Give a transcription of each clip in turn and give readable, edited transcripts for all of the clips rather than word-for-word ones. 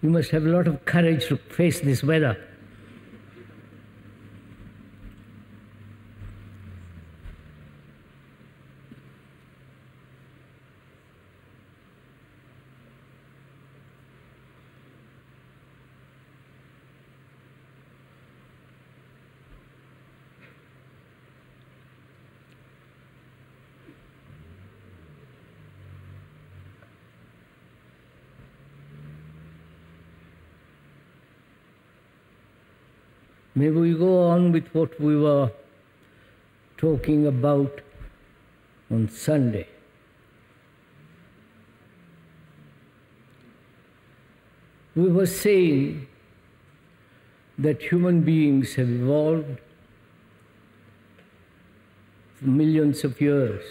You must have a lot of courage to face this weather. May we go on with what we were talking about on Sunday. We were saying that human beings have evolved for millions of years.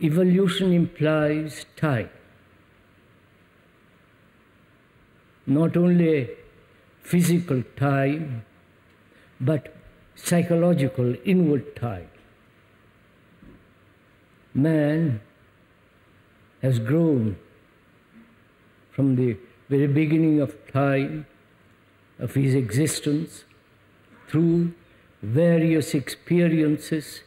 Evolution implies time. Not only physical time, but psychological, inward time. Man has grown from the very beginning of time, of his existence, through various experiences,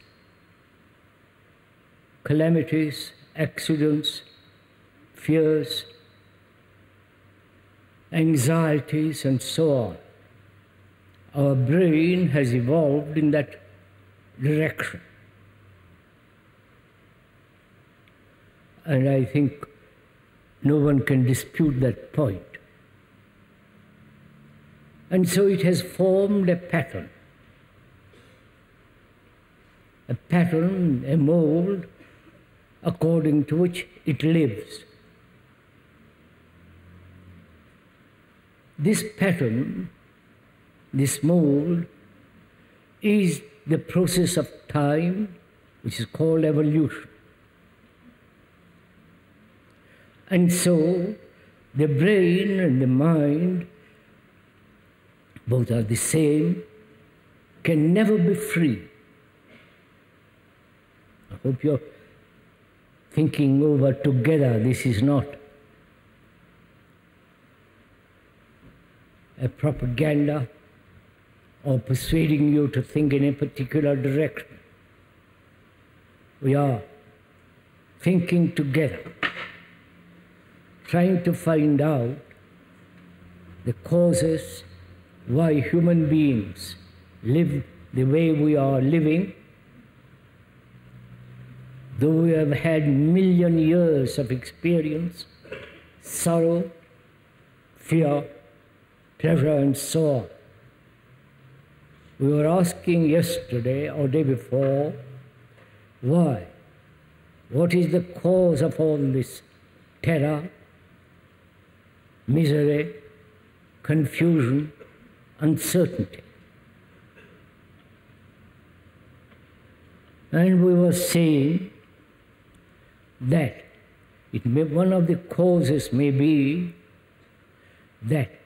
calamities, accidents, fears, anxieties, and so on. Our brain has evolved in that direction. And I think no one can dispute that point. And so it has formed a pattern, a mold, according to which it lives. This pattern, this mold, is the process of time, which is called evolution. And so, the brain and the mind, both are the same, can never be free. I hope you're thinking over together, this is not a propaganda or persuading you to think in a particular direction. We are thinking together, trying to find out the causes why human beings live the way we are living, though we have had million years of experience, sorrow, fear, pleasure, and so on. We were asking yesterday or day before, why? What is the cause of all this terror, misery, confusion, uncertainty? And we were saying that it may, one of the causes may be that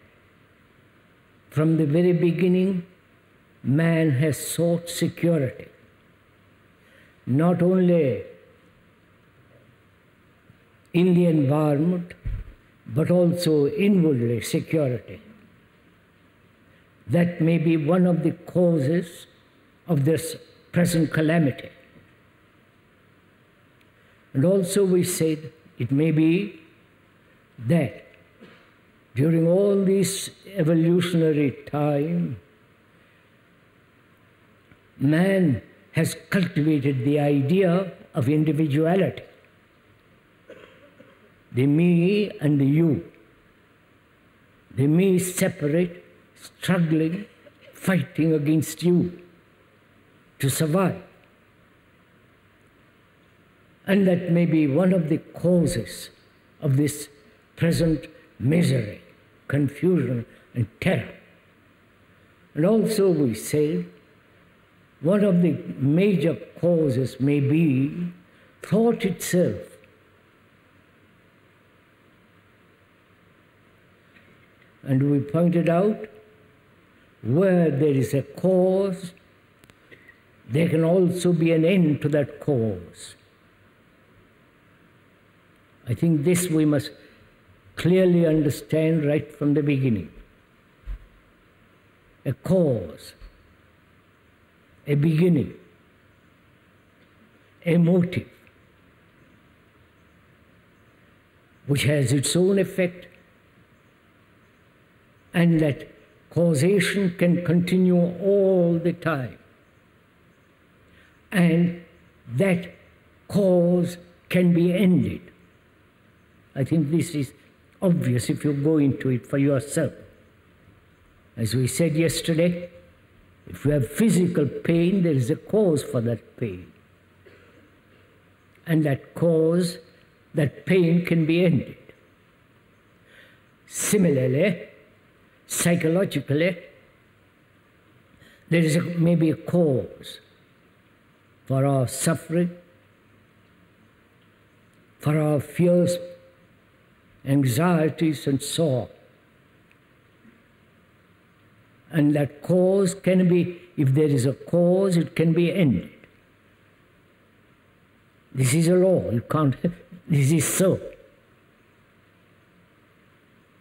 from the very beginning, man has sought security, not only in the environment, but also inwardly security. That may be one of the causes of this present calamity. And also we said it may be that during all this evolutionary time, man has cultivated the idea of individuality, the me and the you, the me separate, struggling, fighting against you to survive. And that may be one of the causes of this present misery, confusion, and terror. And also we said, one of the major causes may be thought itself. And we pointed out, where there is a cause, there can also be an end to that cause. I think this we must clearly understand right from the beginning. A cause, a beginning, a motive, which has its own effect, and that causation can continue all the time. And that cause can be ended. I think this is obvious if you go into it for yourself. As we said yesterday, if you have physical pain, there is a cause for that pain. And that cause, that pain can be ended. Similarly, psychologically, there is maybe a cause for our suffering, for our fears, anxieties, and so on. And that cause can be, if there is a cause, it can be ended. This is a law, you can't, this is so.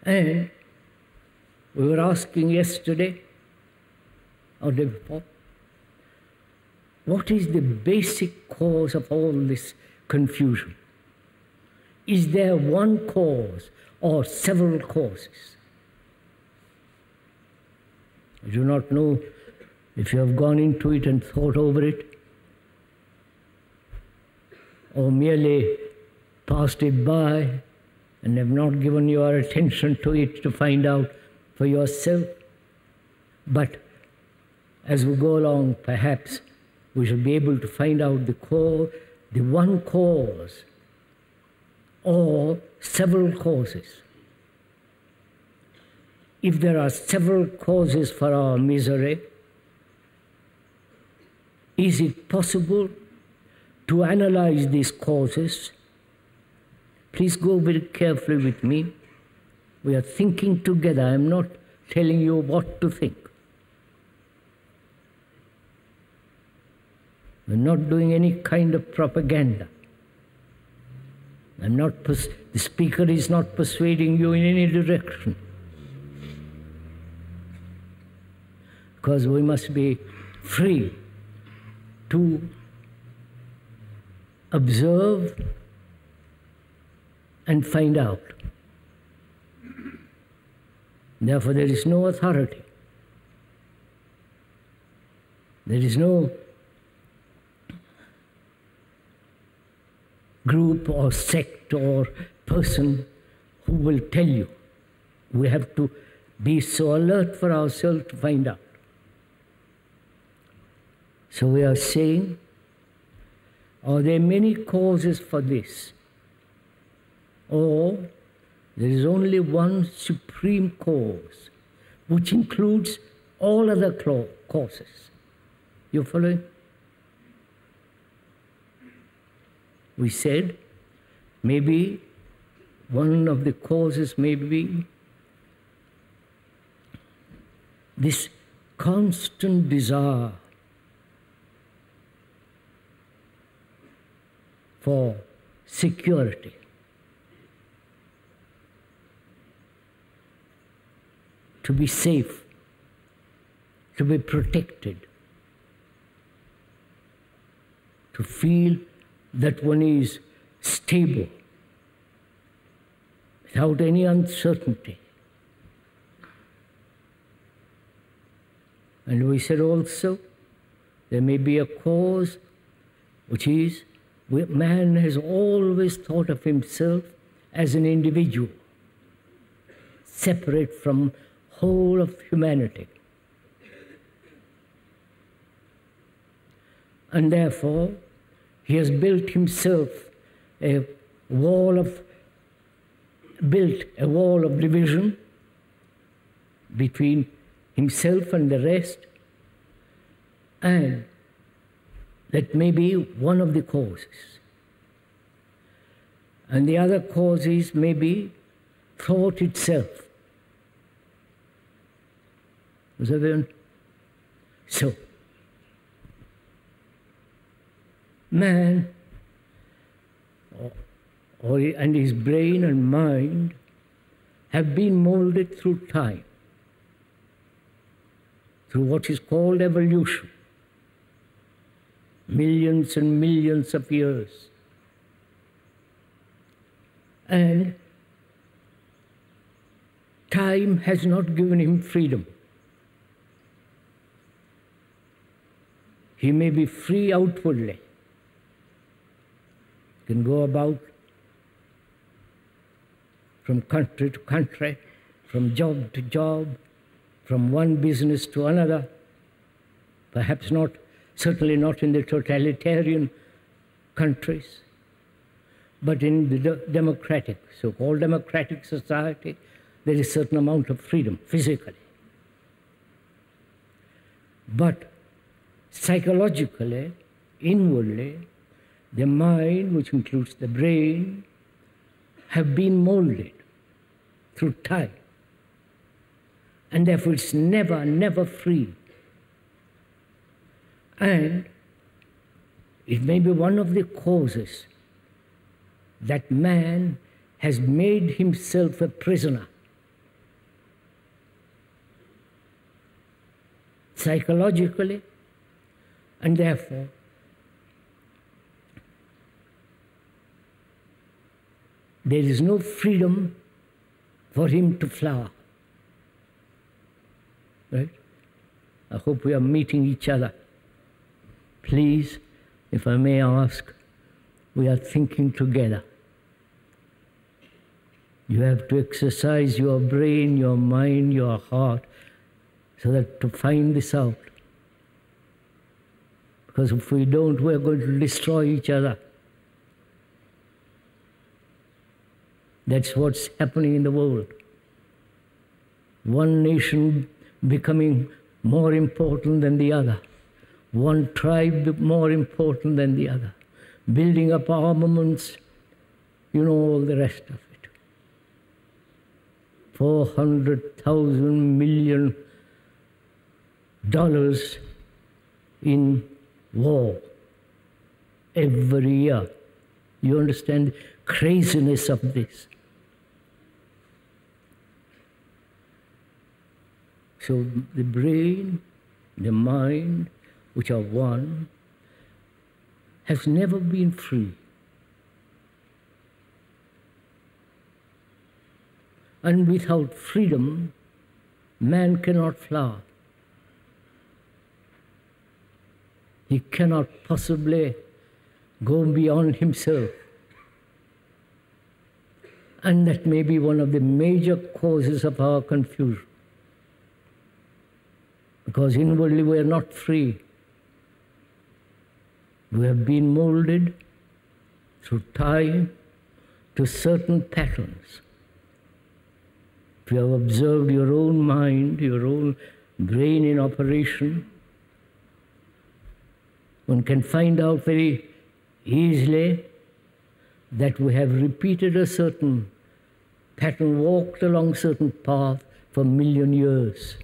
And we were asking yesterday, or day before, what is the basic cause of all this confusion? Is there one cause or several causes? I do not know if you have gone into it and thought over it, or merely passed it by and have not given your attention to it to find out for yourself. But as we go along, perhaps we shall be able to find out the cause, the one cause, or several causes. If there are several causes for our misery, is it possible to analyze these causes? Please go very carefully with me. We are thinking together. I am not telling you what to think. We are not doing any kind of propaganda. The speaker is not persuading you in any direction. Because we must be free to observe and find out. Therefore, there is no authority. There is no group or sect or person who will tell you. We have to be so alert for ourselves to find out. So we are saying, are there many causes for this? Or there is only one supreme cause, which includes all other causes. You following? We said, maybe one of the causes may be this constant desire for security. To be safe, to be protected, to feel that one is stable, without any uncertainty. And we said also, there may be a cause which is, man has always thought of himself as an individual, separate from whole of humanity. And therefore, he has built himself a wall of division between himself and the rest, and that may be one of the causes. And the other causes may be thought itself. Was everyone? So, man and his brain and mind have been molded through time, through what is called evolution. Millions and millions of years. And time has not given him freedom. He may be free outwardly. He can go about from country to country, from job to job, from one business to another, perhaps not, certainly not in the totalitarian countries, but in the democratic, so-called democratic society, there is a certain amount of freedom, physically. But psychologically, inwardly, the mind, which includes the brain, have been molded through time. And therefore it's never, never free. And it may be one of the causes that man has made himself a prisoner. Psychologically, and therefore there is no freedom for him to flower. Right? I hope we are meeting each other. Please, if I may ask, we are thinking together. You have to exercise your brain, your mind, your heart, so that to find this out. Because if we don't, we're going to destroy each other. That's what's happening in the world. One nation becoming more important than the other. One tribe more important than the other. Building up armaments, you know, all the rest of it. 400,000 million dollars in war every year. You understand the craziness of this. So the brain, the mind, which are one, has never been free. And without freedom, man cannot flower. He cannot possibly go beyond himself. And that may be one of the major causes of our confusion. Because inwardly we are not free. We have been molded through time to certain patterns. If you have observed your own mind, your own brain in operation, one can find out very easily that we have repeated a certain pattern, walked along certain path for a million years.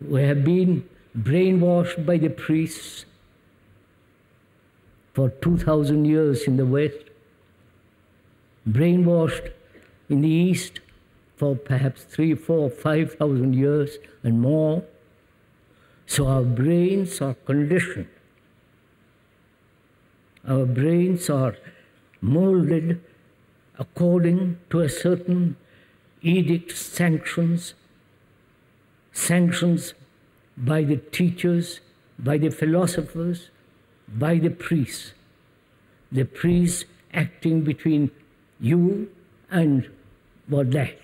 We have been brainwashed by the priests for 2,000 years in the West, brainwashed in the East for perhaps 3, 4, 5,000 years and more. So our brains are conditioned. Our brains are molded according to a certain edict, sanctions by the teachers, by the philosophers, by the priests. The priests acting between you and what that.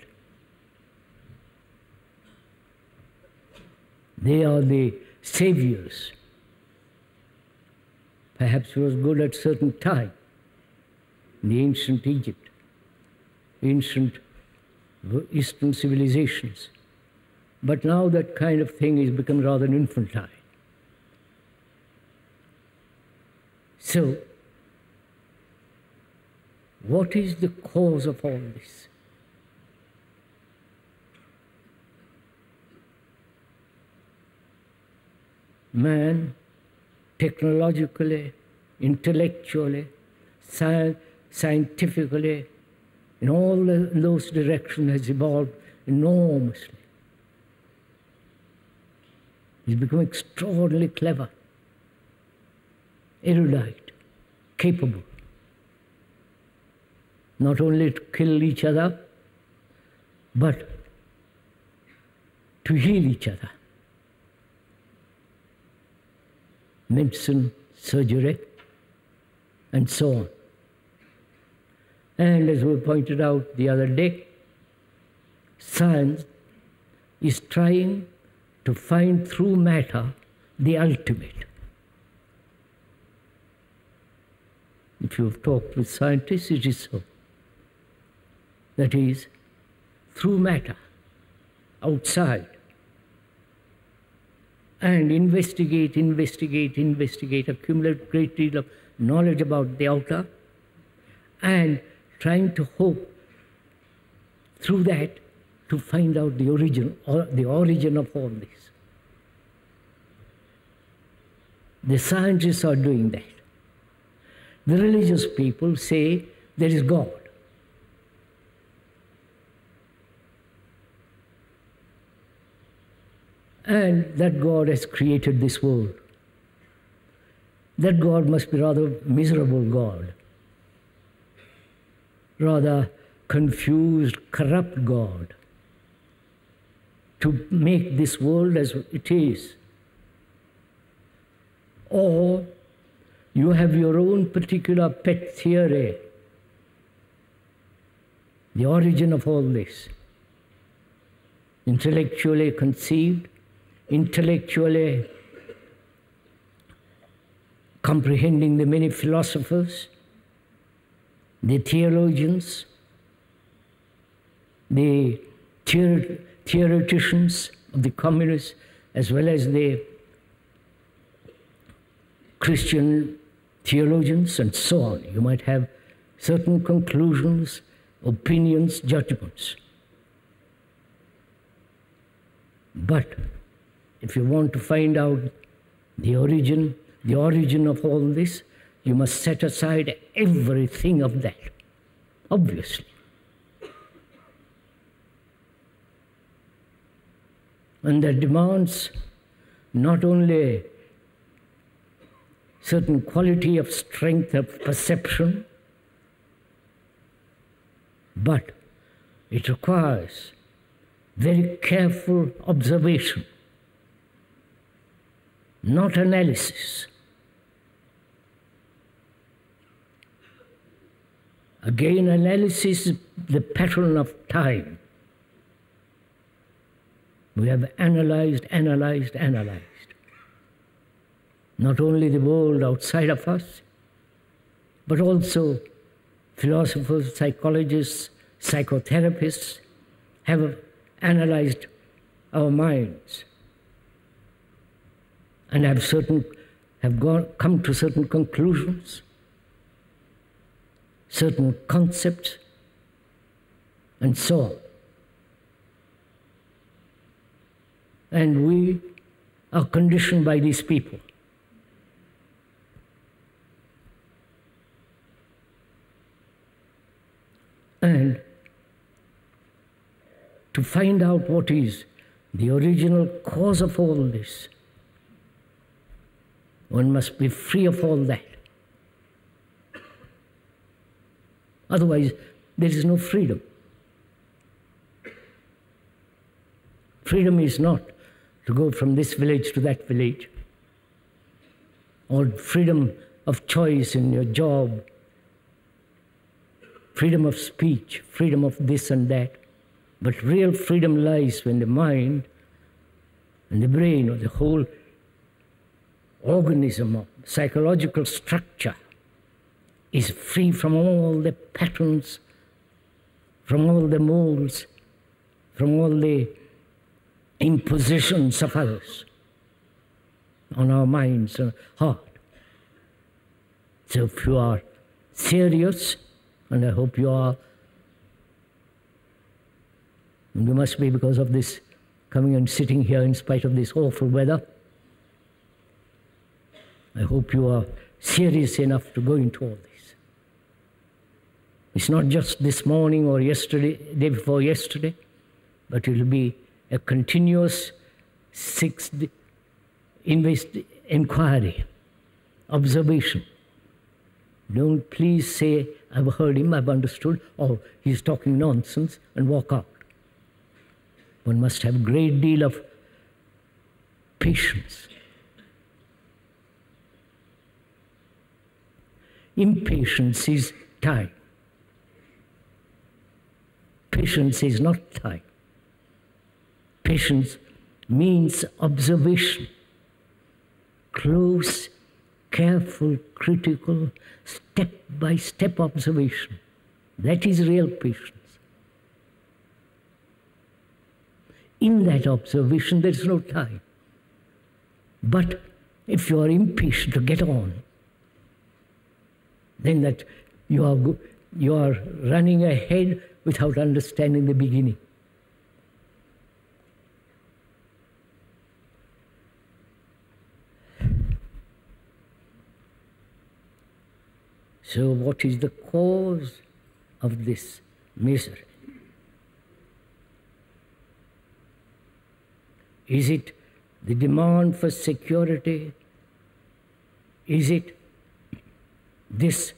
They are the saviors. Perhaps he was good at certain time in the ancient Egypt, ancient Eastern civilizations. But now that kind of thing has become rather infantile. So, what is the cause of all this? Man, technologically, intellectually, scientifically, in all those directions has evolved enormously. He's become extraordinarily clever, erudite, capable, not only to kill each other, but to heal each other. Medicine, surgery, and so on. And as we pointed out the other day, science is trying to find through matter the ultimate. If you have talked with scientists, it is so. That is, through matter, outside, and investigate, accumulate great deal of knowledge about the outer, and trying to hope through that to find out the origin, or the origin of all this. The scientists are doing that. The religious people say there is God. And that God has created this world. That God must be rather a miserable God, rather confused, corrupt God, to make this world as it is. Or you have your own particular pet theory, the origin of all this, intellectually conceived, intellectually comprehending the many philosophers, the theologians, the theoreticians of the communists, as well as the Christian theologians, and so on. You might have certain conclusions, opinions, judgments. But if you want to find out the origin of all this, you must set aside everything of that, obviously. And that demands not only certain quality of strength of perception, but it requires very careful observation, not analysis. Again, analysis is the pattern of time. We have analyzed. Not only the world outside of us, but also philosophers, psychologists, psychotherapists have analyzed our minds and have come to certain conclusions, certain concepts, and so on. And we are conditioned by these people. And to find out what is the original cause of all this, one must be free of all that. Otherwise, there is no freedom. Freedom is not to go from this village to that village, or freedom of choice in your job, freedom of speech, freedom of this and that. But real freedom lies when the mind and the brain, or the whole organism or psychological structure, is free from all the patterns, from all the molds, from all the impositions of others on our minds and heart. So if you are serious, and I hope you are, and you must be because of this, coming and sitting here in spite of this awful weather, I hope you are serious enough to go into all this. It's not just this morning or yesterday, day before yesterday, but it will be a continuous sixth inquiry, observation. Don't please say, I've heard him, I've understood, or he's talking nonsense, and walk out. One must have a great deal of patience. Impatience is time. Patience is not time. Patience means observation, close, careful, critical, step-by-step observation. That is real patience. In that observation, there is no time. But if you are impatient to get on, then that you are running ahead without understanding the beginning. So what is the cause of this misery? Is it the demand for security? Is it this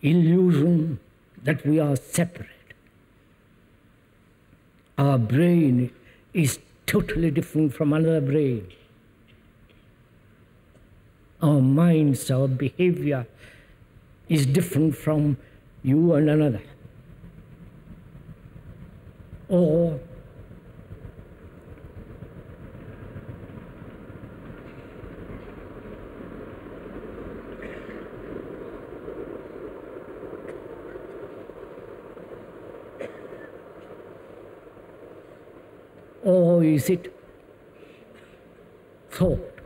illusion that we are separate? Our brain is totally different from another brain. Our minds, our behavior is different from you and another. Or is it thought?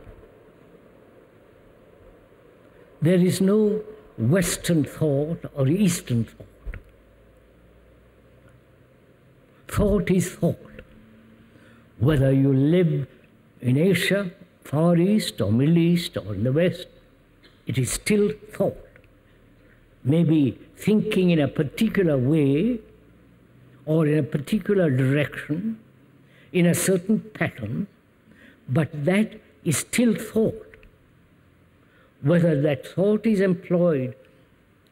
There is no Western thought or Eastern thought. Thought is thought. Whether you live in Asia, Far East or Middle East or in the West, it is still thought. Maybe thinking in a particular way or in a particular direction, in a certain pattern, but that is still thought. Whether that thought is employed,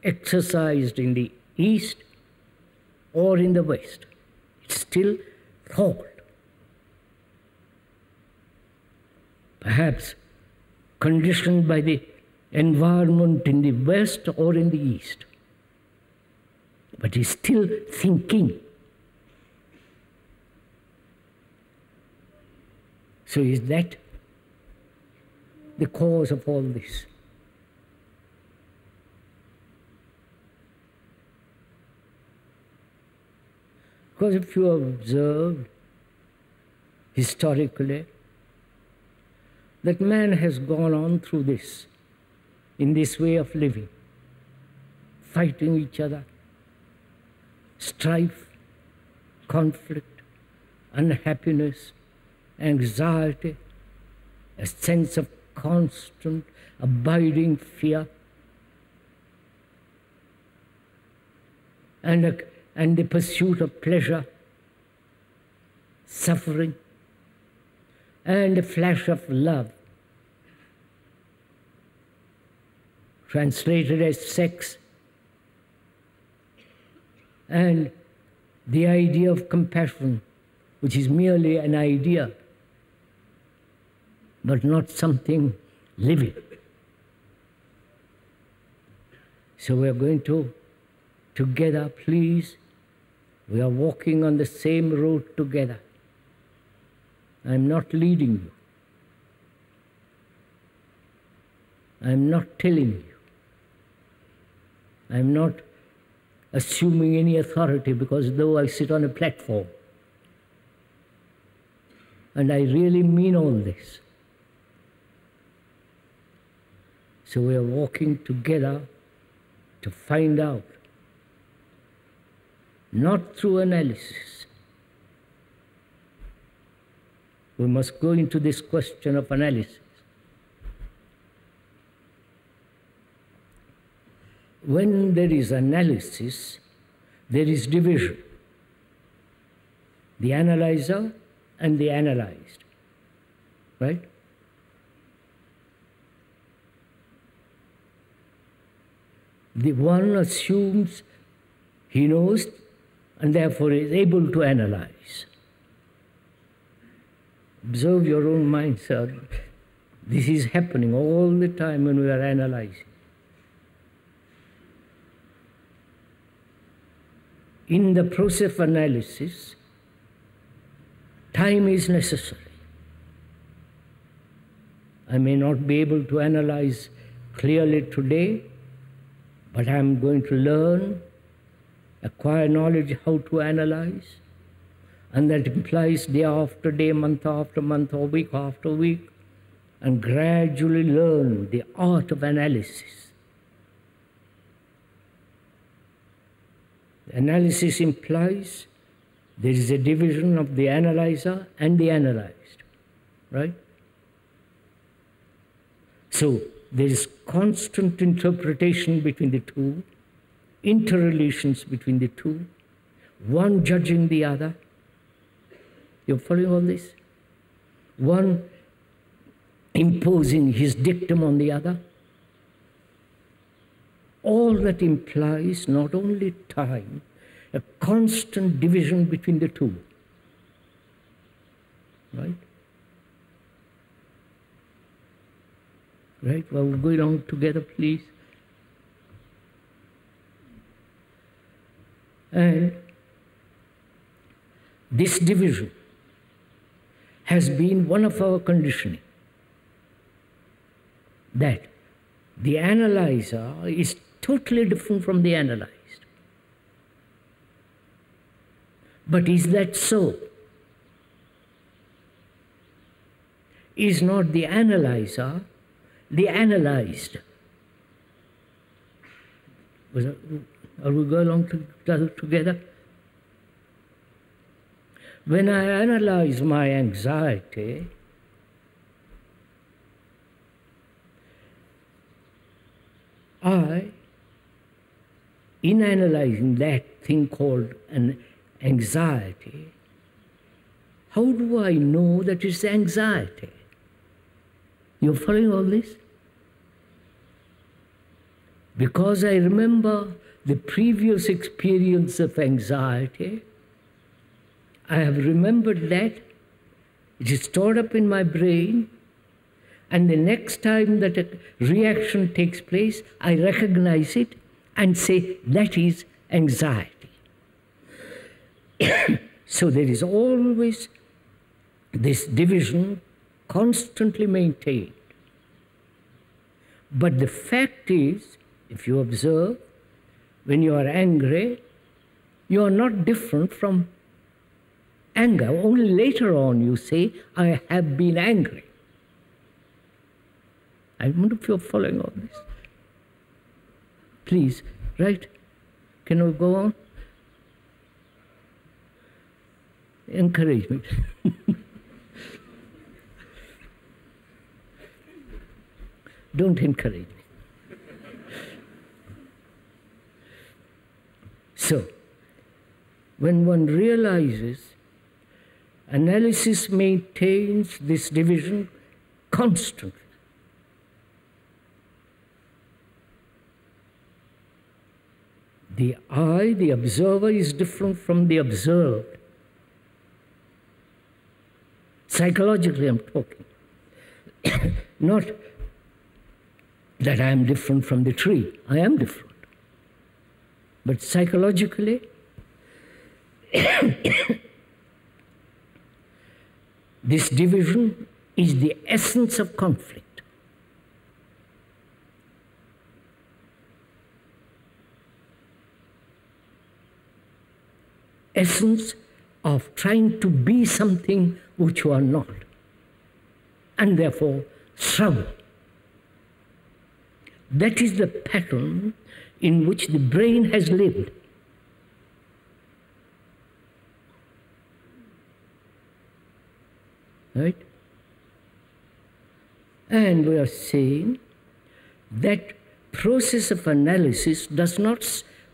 exercised in the East or in the West, it's still thought. Perhaps conditioned by the environment in the West or in the East, but it's still thinking. So is that the cause of all this? Because if you observe historically that man has gone on through this, in this way of living, fighting each other, strife, conflict, unhappiness, anxiety, a sense of constant, abiding fear, and the pursuit of pleasure, suffering, and a flash of love, translated as sex, and the idea of compassion, which is merely an idea, but not something living. So we are going to, together, please, we are walking on the same road together. I am not leading you. I am not telling you. I am not assuming any authority, because though I sit on a platform, and I really mean all this. So we are walking together to find out, not through analysis. We must go into this question of analysis. When there is analysis, there is division. The analyzer and the analyzed, right? The one assumes he knows and therefore is able to analyze. Observe your own mind, sir. This is happening all the time when we are analyzing. In the process of analysis, time is necessary. I may not be able to analyze clearly today, but I am going to learn, acquire knowledge how to analyze, and that implies day after day, month after month, or week after week, and gradually learn the art of analysis. Analysis implies there is a division of the analyzer and the analyzed, right? So there is constant interpretation between the two, interrelations between the two, one judging the other. You're following all this? One imposing his dictum on the other. All that implies not only time, a constant division between the two, right? Right, well, we'll go along together, please. And this division has been one of our conditioning, that the analyzer is totally different from the analyzed. But is that so? Is not the analyzer the analyzed? Are we going along together? When I analyze my anxiety, in analyzing that thing called an anxiety, how do I know that it's anxiety? You're following all this? Because I remember the previous experience of anxiety, I have remembered that, it is stored up in my brain, and the next time that a reaction takes place, I recognize it and say, that is anxiety. So there is always this division constantly maintained. But the fact is, if you observe, when you are angry, you are not different from anger. Only later on you say, I have been angry. I wonder if you're following all this. Please, right? Can we go on? Encouragement. Don't encourage me. So, when one realizes analysis maintains this division constantly, the I, the observer, is different from the observed. Psychologically, I'm talking. Not that I am different from the tree. I am different. But psychologically, this division is the essence of conflict. Essence of trying to be something which you are not, and therefore struggle. That is the pattern in which the brain has lived. Right? And we are saying that process of analysis does not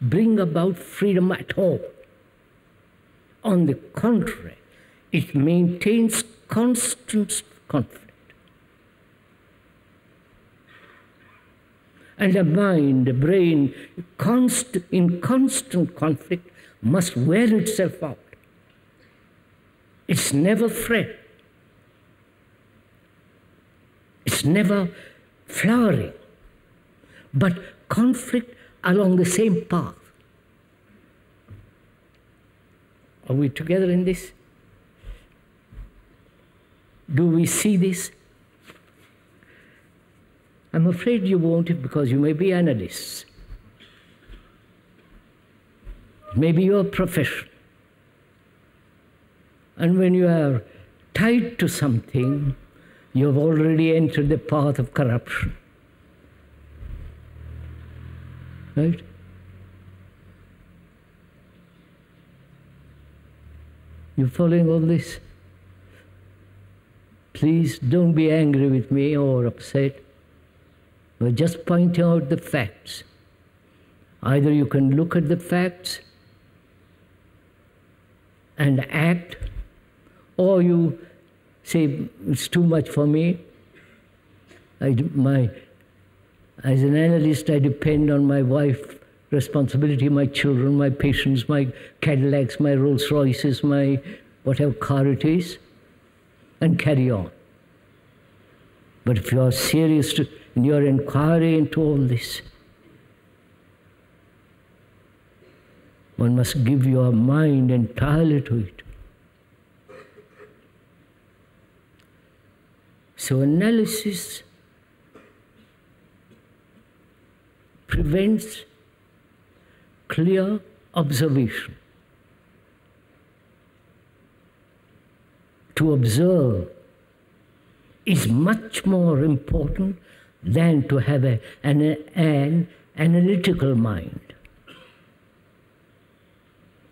bring about freedom at all. On the contrary, it maintains constant conflict. And the mind, the brain, in constant conflict, must wear itself out. It's never free. It's never flowering, but conflict along the same path. Are we together in this? Do we see this? I'm afraid you won't, because you may be analysts. It may be your profession. And when you are tied to something, you have already entered the path of corruption. Right? You following all this? Please don't be angry with me or upset. We're just pointing out the facts. Either you can look at the facts and act, or you say, it's too much for me. As an analyst, I depend on my wife, responsibility, my children, my patients, my Cadillacs, my Rolls Royces, my whatever car it is, and carry on. But if you are serious in your inquiry into all this, one must give your mind entirely to it. So analysis prevents clear observation. To observe is much more important than to have an analytical mind.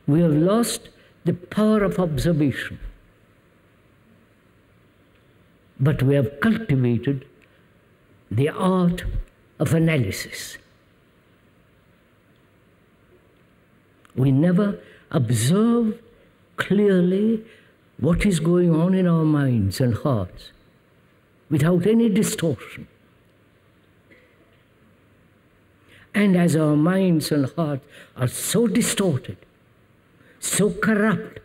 We have lost the power of observation, but we have cultivated the art of analysis. We never observe clearly what is going on in our minds and hearts without any distortion. And as our minds and hearts are so distorted, so corrupt,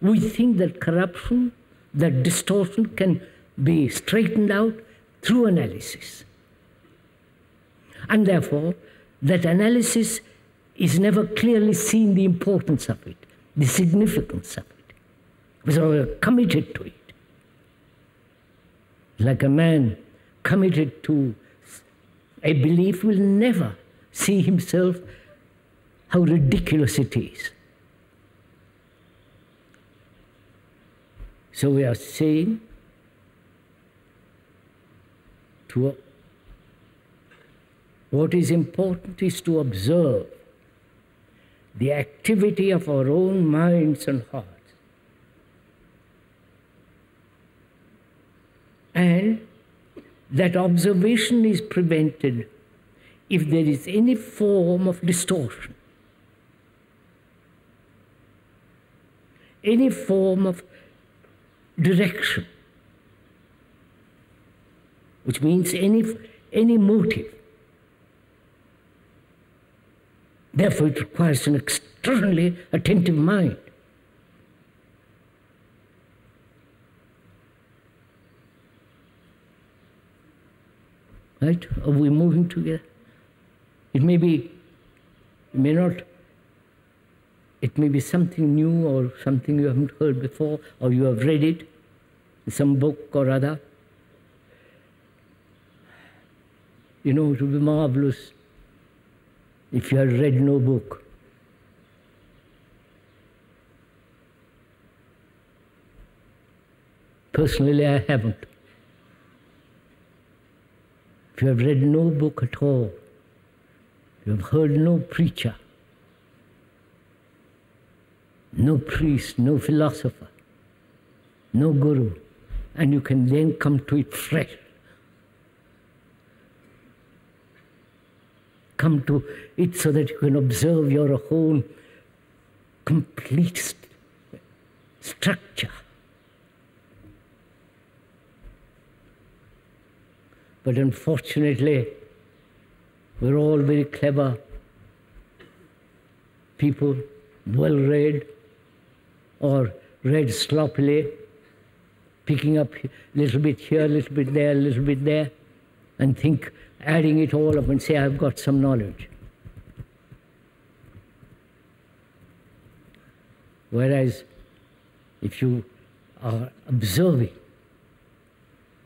we think that corruption, that distortion can be straightened out through analysis. And therefore, that analysis is never clearly seen the importance of it, the significance of it, because we are committed to it. Like a man committed to a belief will never see himself how ridiculous it is. So we are saying to what is important is to observe the activity of our own minds and hearts, and that observation is prevented if there is any form of distortion, any form of direction, which means any motive. Therefore, it requires an extremely attentive mind. Right? Are we moving together? It may be something new, or something you haven't heard before, or you have read it in some book or other. You know, it would be marvelous if you had read no book. Personally, I haven't. If you have read no book at all, you have heard no preacher, no priest, no philosopher, no guru, and you can then come to it fresh. come to it so that you can observe your whole complete structure. But unfortunately, we're all very clever people, well-read, or read sloppily, picking up a little bit here, a little bit there, a little bit there, and think, adding it all up and say, I've got some knowledge. Whereas, if you are observing,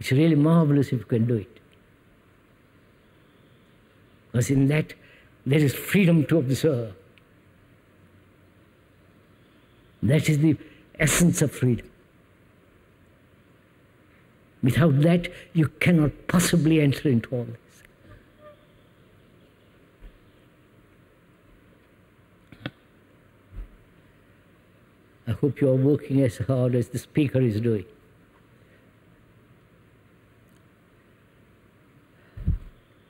it's really marvelous if you can do it. Because in that, there is freedom to observe. That is the essence of freedom. Without that, you cannot possibly enter into all this. I hope you are working as hard as the speaker is doing.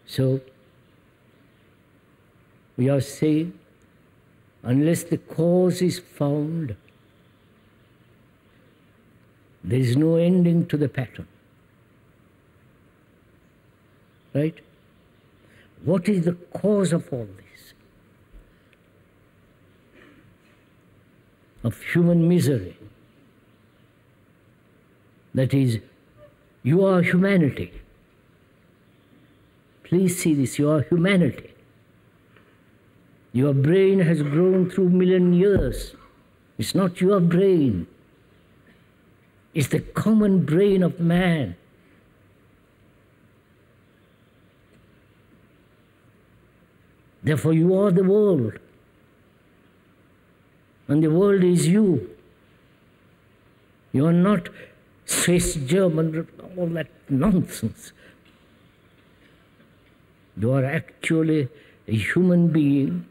So, we are saying, unless the cause is found, there is no ending to the pattern. Right? What is the cause of all this? Of human misery. That is, you are humanity. Please see this, you are humanity. Your brain has grown through million years. It's not your brain. It's the common brain of man. Therefore, you are the world, and the world is you. You are not Swiss, German, all that nonsense. You are actually a human being,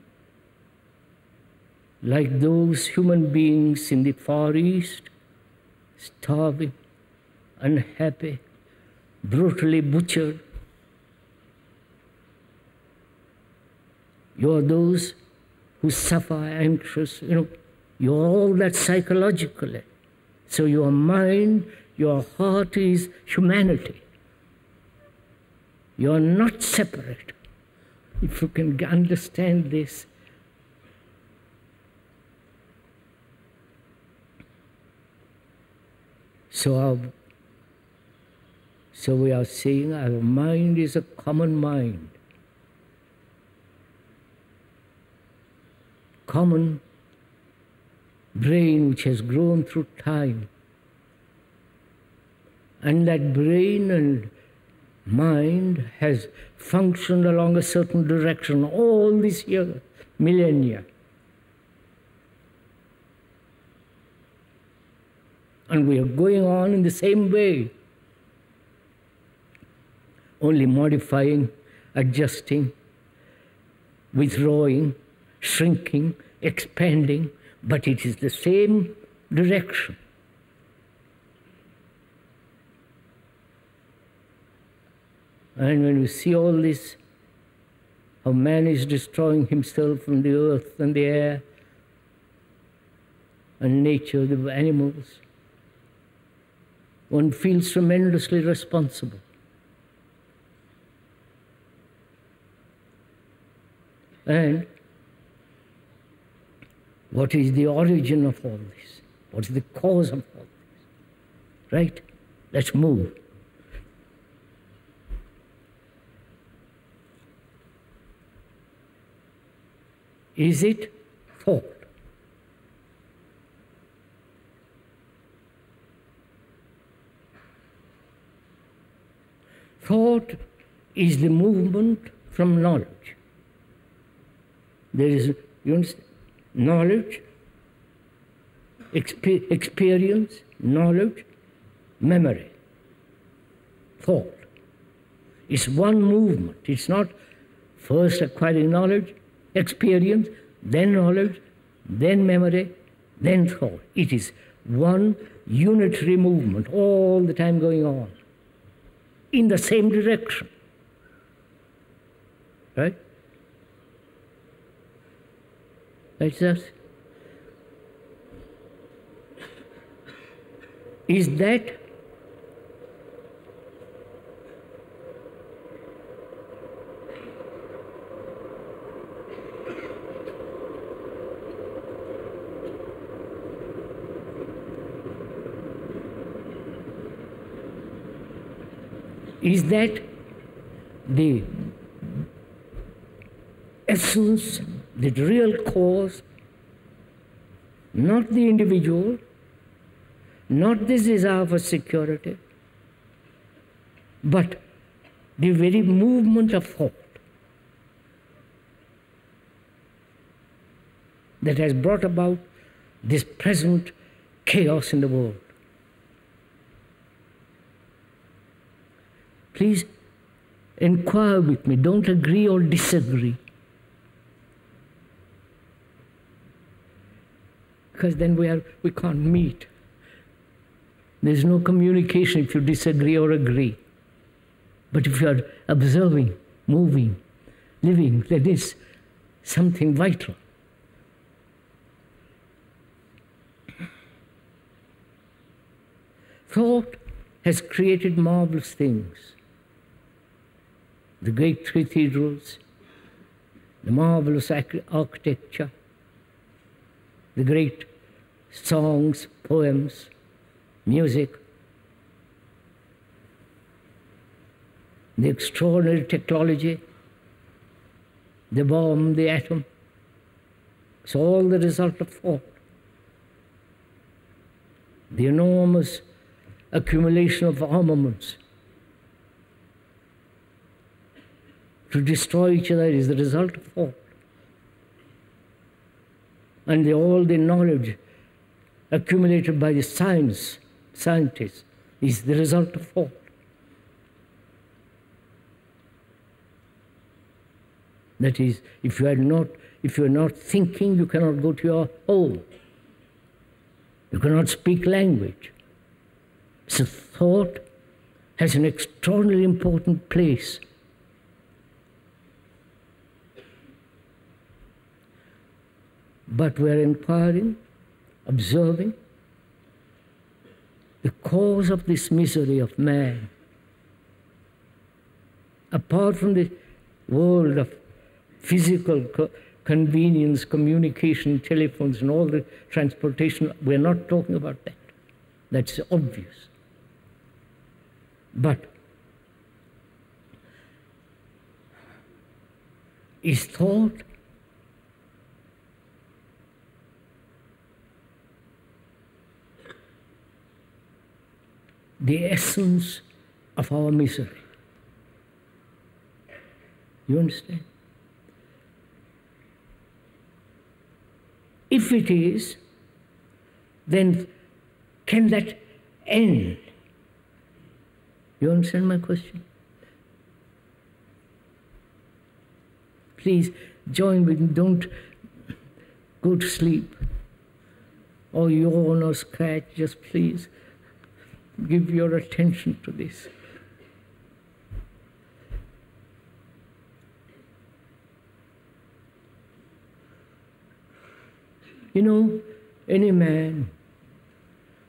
like those human beings in the Far East, starving, unhappy, brutally butchered. You are those who suffer, anxious, you are all that psychologically. So your mind, your heart is humanity. You are not separate. If you can understand this, so we are saying our mind is a common mind. Common brain which has grown through time. And that brain and mind has functioned along a certain direction all this year, millennia. And we are going on in the same way, only modifying, adjusting, withdrawing, shrinking, expanding, but it is the same direction. And when we see all this, how man is destroying himself and the earth and the air and nature, the animals, one feels tremendously responsible. And what is the origin of all this? What is the cause of all this? Right? Let's move. Is it thought? Thought is the movement from knowledge. There is, you understand, knowledge, experience, knowledge, memory, thought. It's one movement. It's not first acquiring knowledge, experience, then knowledge, then memory, then thought. It is one unitary movement all the time going on in the same direction. Right? itself is that the essence, the real cause, not the individual, not this desire for security, but the very movement of thought that has brought about this present chaos in the world. Please inquire with me, don't agree or disagree, because then we can't meet. There's no communication if you disagree or agree. But if you are observing, moving, living, that is something vital. Thought has created marvelous things. The great cathedrals, the marvelous architecture, the great songs, poems, music, the extraordinary technology, the bomb, the atom. It's all the result of thought. The enormous accumulation of armaments to destroy each other is the result of thought. And all the knowledge accumulated by the scientists, is the result of thought. That is, if you are not thinking, you cannot go to your home. You cannot speak language. So thought has an extraordinarily important place. But we are inquiring, observing the cause of this misery of man. Apart from the world of physical convenience, communication, telephones and all the transportation, we are not talking about that. That's obvious. But is thought the essence of our misery? You understand? If it is, then can that end? You understand my question? Please join with me, don't go to sleep or yawn or scratch, just please give your attention to this. You know, any man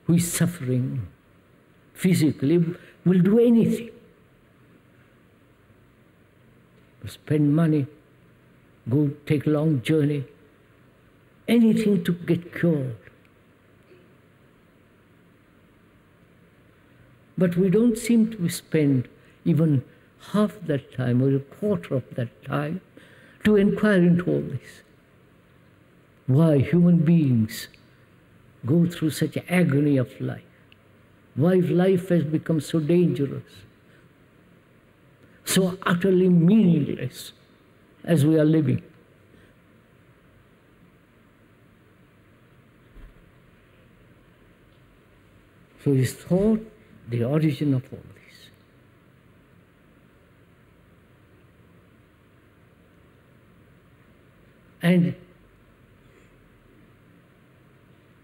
who is suffering physically will do anything. Will spend money, go take a long journey, anything to get cured. But we don't seem to spend even half that time or a quarter of that time to inquire into all this. Why human beings go through such agony of life? Why life has become so dangerous, so utterly meaningless as we are living? So is thought the origin of all this? And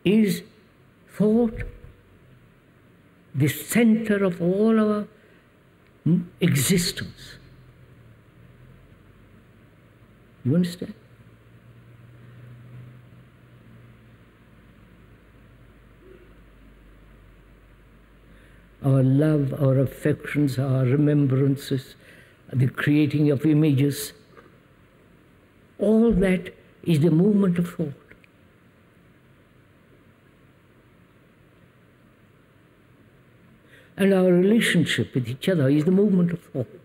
is thought the center of all our existence? You understand? our love, our affections, our remembrances, the creating of images. All that is the movement of thought. And our relationship with each other is the movement of thought.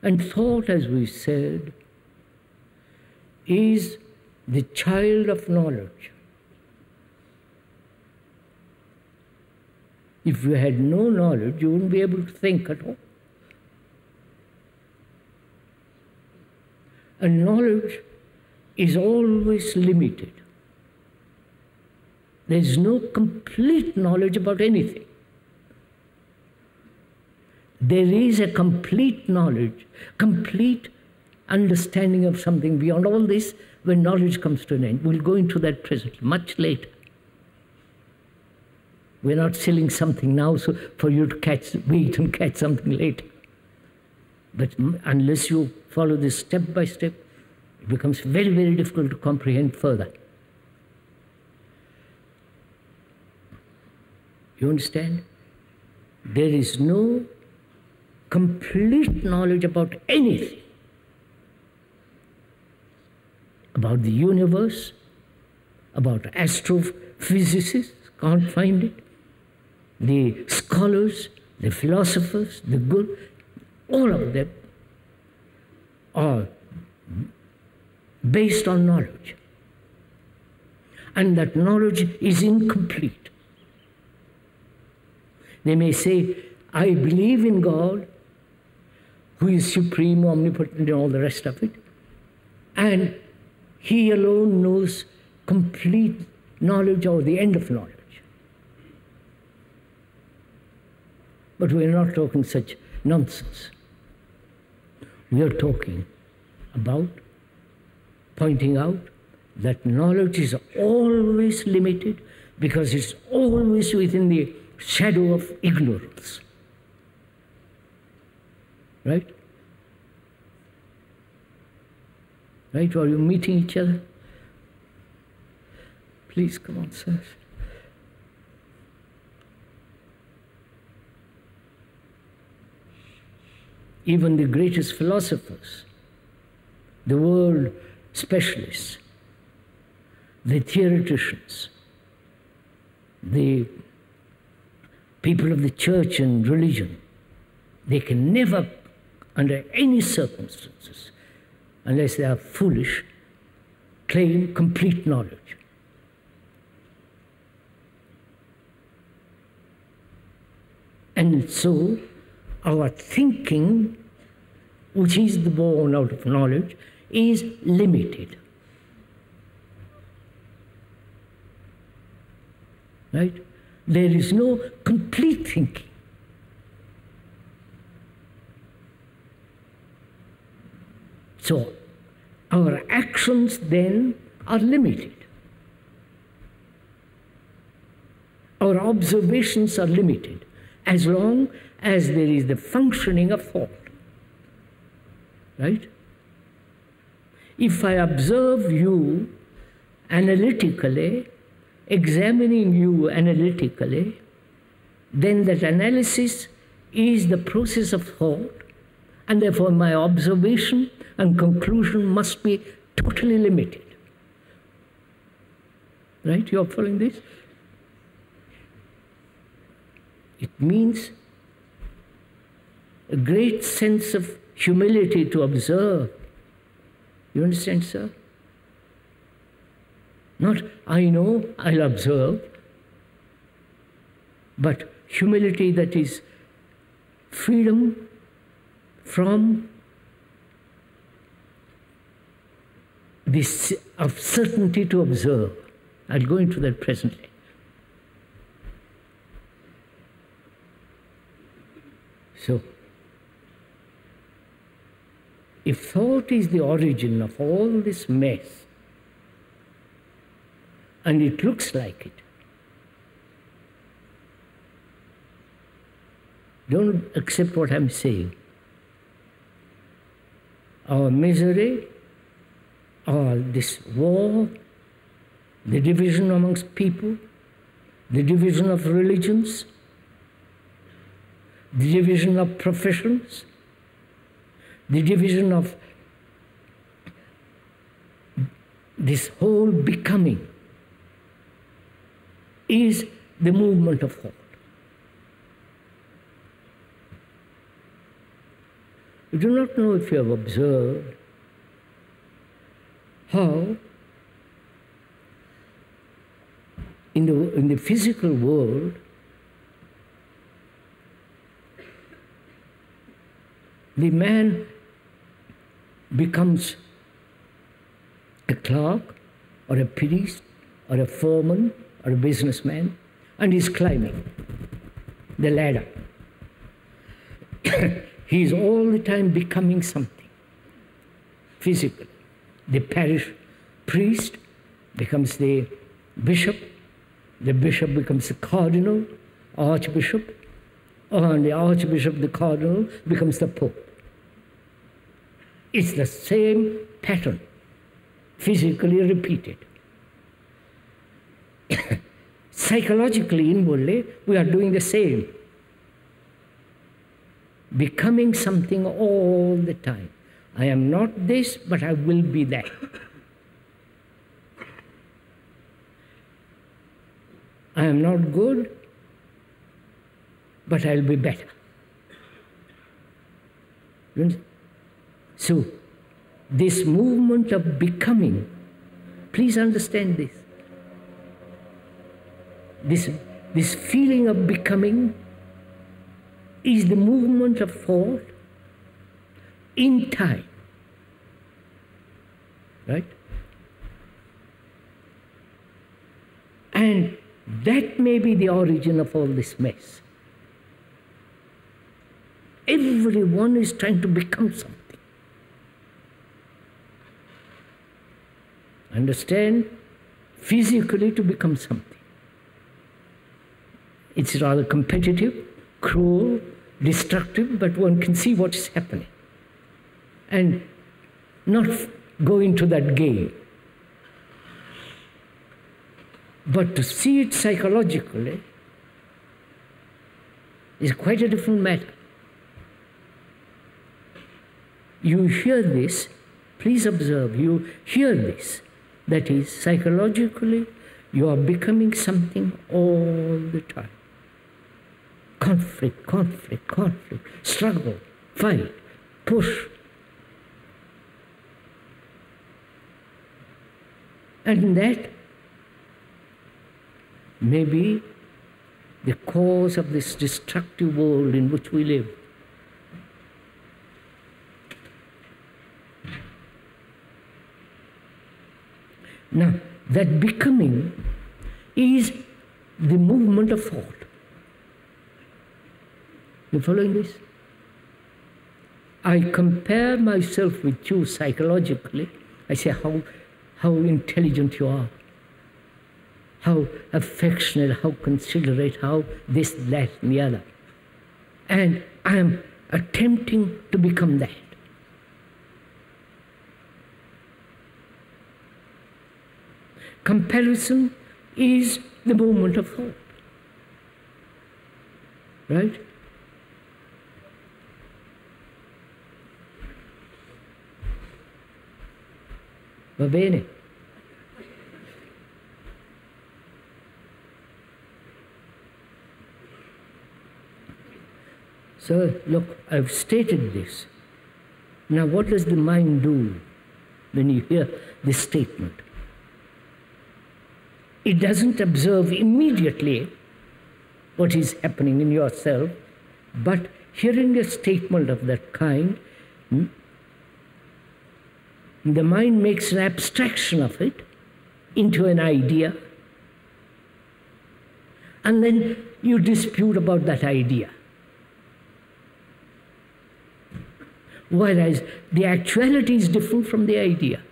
And thought, as we said, is the child of knowledge. If you had no knowledge, you wouldn't be able to think at all. And knowledge is always limited. There is no complete knowledge about anything. There is a complete knowledge, complete understanding of something beyond all this when knowledge comes to an end. We'll go into that presently, much later. We're not selling something now so for you to wait and catch something later. But unless you follow this step by step, it becomes very, very difficult to comprehend further. You understand? There is no complete knowledge about anything, about the universe, about astrophysicists, can't find it, the scholars, the philosophers, the good, all of them are based on knowledge. And that knowledge is incomplete. They may say, I believe in God, who is supreme, omnipotent, and all the rest of it, and He alone knows complete knowledge or the end of knowledge. But we are not talking such nonsense. We are talking about pointing out that knowledge is always limited because it's always within the shadow of ignorance. Right? Right? Are you meeting each other? Please come on, sir. Even the greatest philosophers, the world specialists, the theoreticians, the people of the church and religion, they can never, under any circumstances, unless they are foolish, claim complete knowledge. And so, our thinking, which is born out of knowledge, is limited. Right? There is no complete thinking. So, our actions then are limited. Our observations are limited as long as there is the functioning of thought. Right? If I observe you analytically, examining you analytically, then that analysis is the process of thought, and therefore my observation and conclusion must be totally limited. Right? You are following this? It means a great sense of humility to observe. You understand, sir? Not, I know, I'll observe, but humility that is freedom from this of certainty to observe. I'll go into that presently. So, if thought is the origin of all this mess, and it looks like it, don't accept what I'm saying. Our misery, our this war, the division amongst people, the division of religions, the division of professions, the division of this whole becoming is the movement of thought. You do not know if you have observed how in the physical world the man becomes a clerk or a priest or a foreman or a businessman and is climbing the ladder. He is all the time becoming something physical. The parish priest becomes the bishop, the bishop becomes the cardinal, archbishop, and the archbishop, the cardinal, becomes the pope. It's the same pattern, physically repeated. Psychologically, inwardly, we are doing the same. Becoming something all the time. I am not this, but I will be that. I am not good, but I will be better. So, this movement of becoming, please understand this. This feeling of becoming is the movement of thought in time, right? And that may be the origin of all this mess. Everyone is trying to become something. Understand? Physically to become something. It's rather competitive, cruel, destructive, but one can see what is happening and not go into that game. But to see it psychologically is quite a different matter. You hear this, please observe, you hear this, that is, psychologically you are becoming something all the time. Conflict, conflict, conflict, struggle, fight, push. And that may be the cause of this destructive world in which we live. Now, that becoming is the movement of thought. You following this? I compare myself with you psychologically. I say how intelligent you are, how affectionate, how considerate, how this, that, and the other. And I am attempting to become that. Comparison is the movement of thought, right? Va bene. So, look, I've stated this. Now, what does the mind do when you hear this statement? It doesn't observe immediately what is happening in yourself, but hearing a statement of that kind, the mind makes an abstraction of it into an idea, and then you dispute about that idea. Whereas the actuality is different from the idea.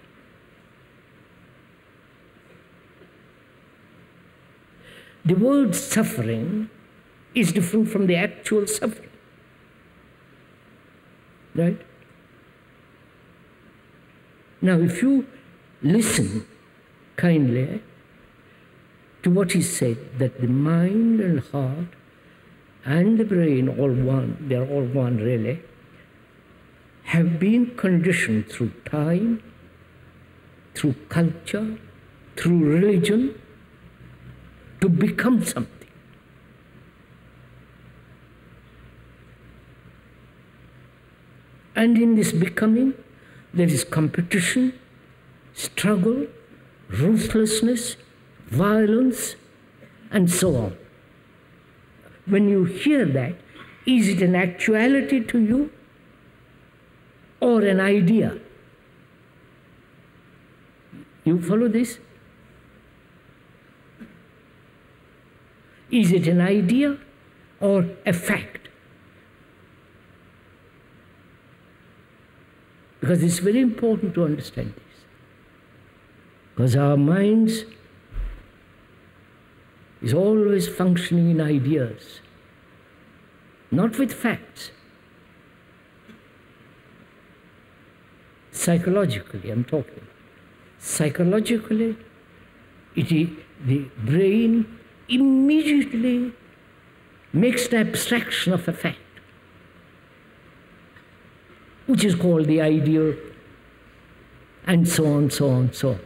The word suffering is different from the actual suffering, right? Now, if you listen kindly to what is said, that the mind and heart and the brain, all one, they're all one really, have been conditioned through time, through culture, through religion, to become something. And in this becoming, there is competition, struggle, ruthlessness, violence, and so on. When you hear that, is it an actuality to you or an idea? You follow this? Is it an idea or a fact? Because it's very important to understand this. Because our minds is always functioning in ideas, not with facts. Psychologically, I'm talking. Psychologically, the brain immediately makes an abstraction of a fact, which is called the ideal, and so on, so on, so on.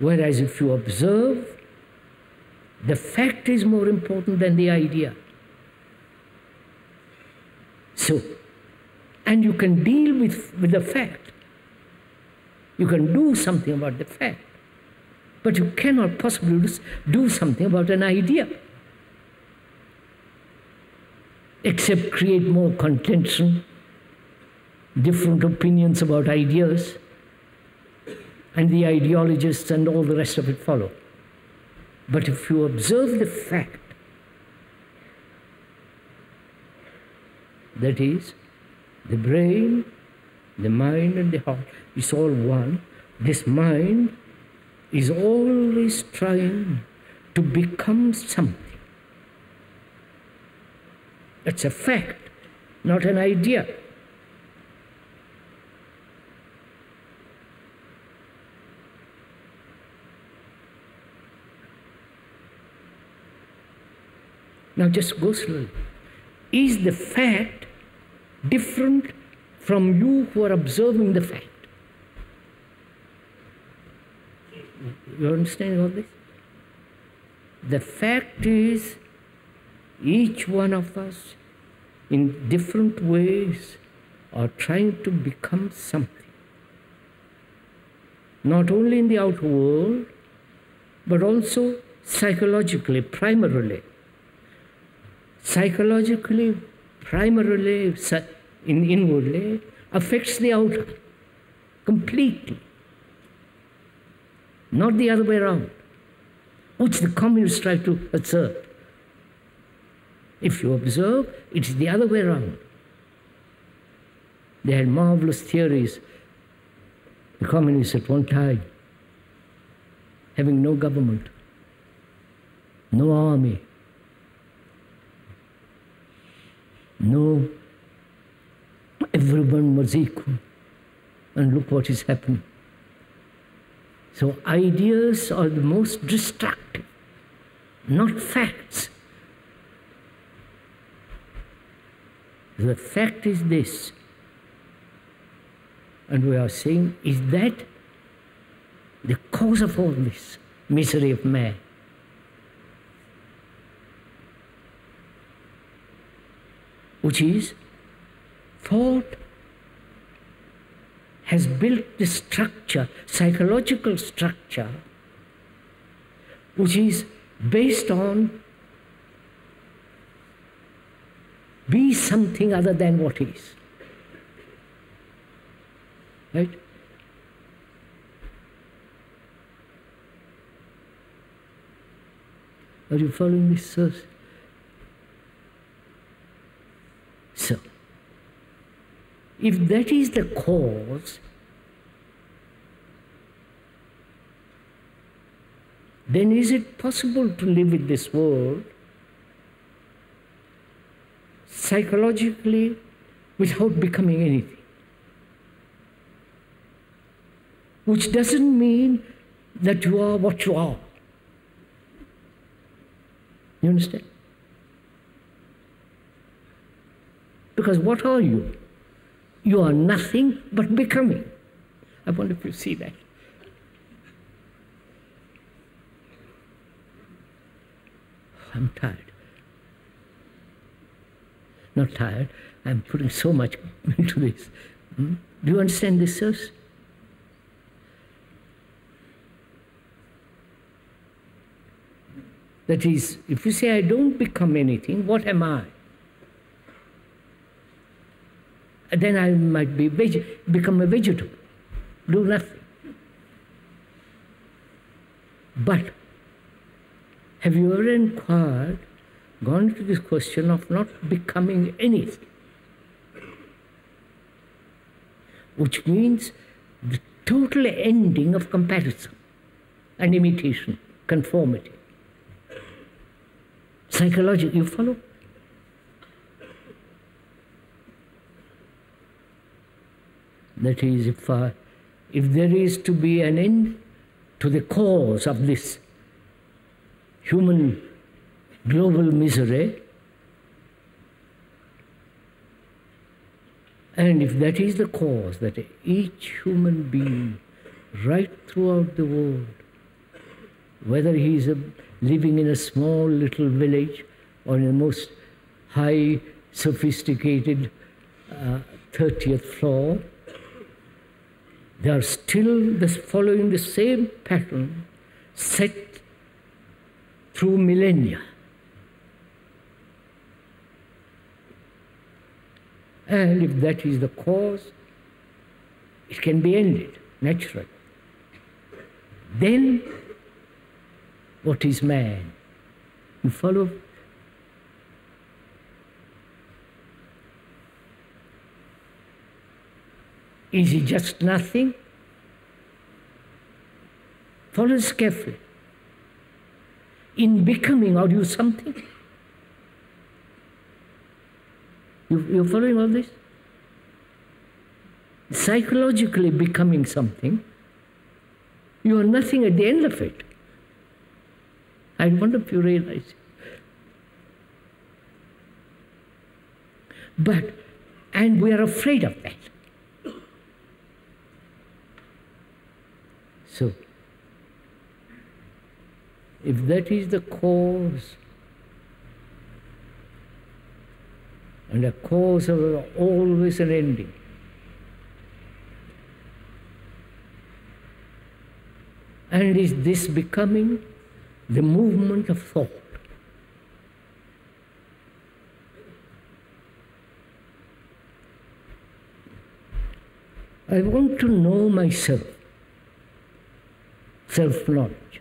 Whereas if you observe, the fact is more important than the idea. So, and you can deal with the fact. You can do something about the fact, but you cannot possibly do something about an idea, except create more contention, different opinions about ideas, and the ideologists and all the rest of it follow. But if you observe the fact, that is, the brain, the mind and the heart, it's all one. This mind is always trying to become something. It's a fact, not an idea. Now just go slowly. Is the fact different from you who are observing the fact? You understand all this? The fact is, each one of us, in different ways, are trying to become something. Not only in the outer world, but also psychologically, primarily. Psychologically, primarily, inwardly, affects the outer completely. Not the other way around, which the communists try to assert. If you observe, it's the other way around. They had marvelous theories, the communists at one time, having no government, no army, no, everyone was equal, and look what is happening. So ideas are the most destructive, not facts. The fact is this, and we are saying, is that the cause of all this misery of man? Which is, thought has built this structure, psychological structure, which is based on be something other than what is, right? Are you following this, sir? So, if that is the cause, then is it possible to live in this world psychologically without becoming anything? Which doesn't mean that you are what you are. You understand? Because what are you? You are nothing but becoming. I wonder if you see that. I'm tired. Not tired, I'm putting so much into this. Do you understand this, sirs? That is, if you say, I don't become anything, what am I? Then I might be become a vegetable, do nothing. But have you ever inquired, gone to this question of not becoming anything? Which means the total ending of comparison and imitation, conformity. Psychologically, you follow? That is, if there is to be an end to the cause of this human global misery, and if that is the cause that each human being right throughout the world, whether he is living in a small little village or in the most high sophisticated 30th floor, they are still following the same pattern set through millennia. And if that is the cause, it can be ended naturally. Then, what is man? You follow? Is he just nothing? Follow this carefully. In becoming, are you something? You're following all this? Psychologically becoming something, you are nothing at the end of it. I wonder if you realize it. And we are afraid of that. So, if that is the cause, and the cause of always an ending, and is this becoming the movement of thought? I want to know myself, self-knowledge.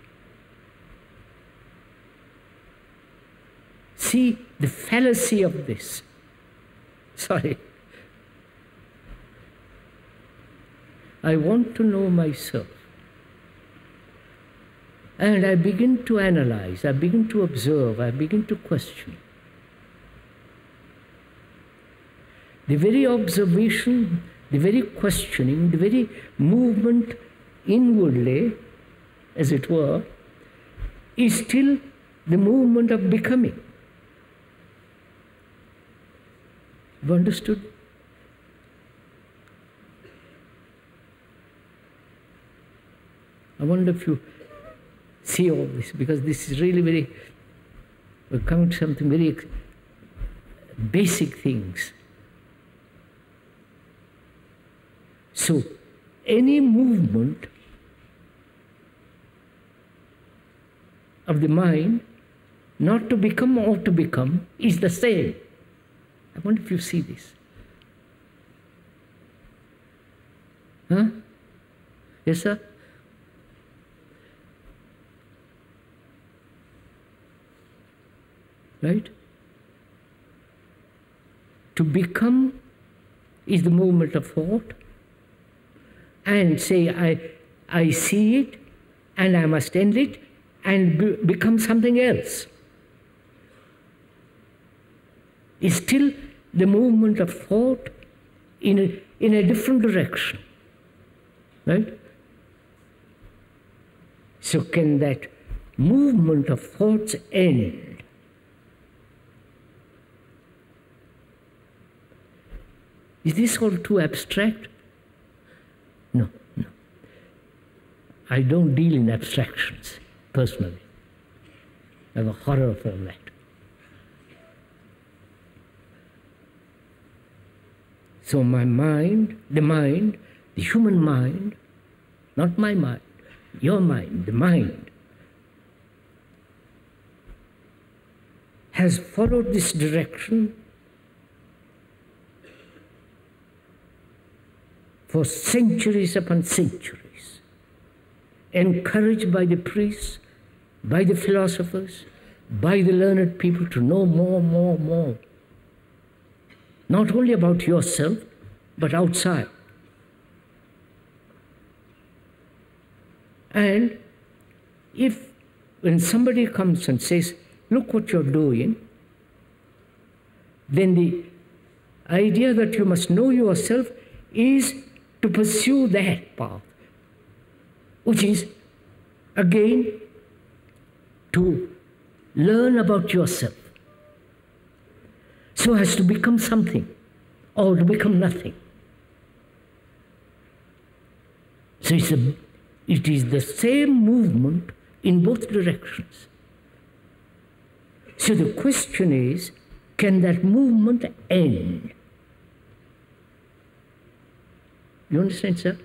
See the fallacy of this. Sorry. I want to know myself. And I begin to analyze, I begin to observe, I begin to question. The very observation, the very questioning, the very movement inwardly, as it were, is still the movement of becoming. You understood? I wonder if you see all this, because this is really very, we're coming to something very basic things. So, any movement of the mind, not to become or to become, is the same. I wonder if you see this. Huh? Yes, sir? Right? To become is the movement of thought, and say, I see it, and I must end it, and become something else. It's still the movement of thought in a different direction, right? So can that movement of thoughts end? Is this all too abstract? No, no. I don't deal in abstractions, personally. I have a horror from that. So my mind, the mind, the human mind, not my mind, your mind, the mind, has followed this direction for centuries upon centuries, encouraged by the priests, by the philosophers, by the learned people to know more. Not only about yourself, but outside. And if, when somebody comes and says, look what you're doing, then the idea that you must know yourself is to pursue that path, which is, again, to learn about yourself, so as to become something, or to become nothing. So it is the same movement in both directions. So the question is, can that movement end? You understand, sir?